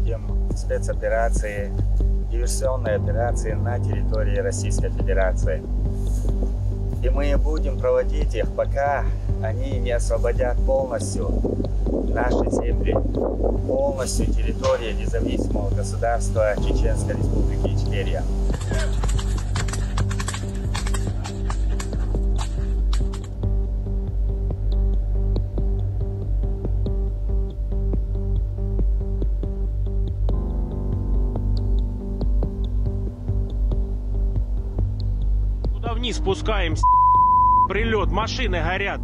проводим спецоперации, диверсионные операции на территории Российской Федерации. И мы будем проводить их, пока они не освободят полностью наши земли, полностью территории независимого государства Чеченской Республики Ичкерия. Вниз спускаемся, прилет, машины горят.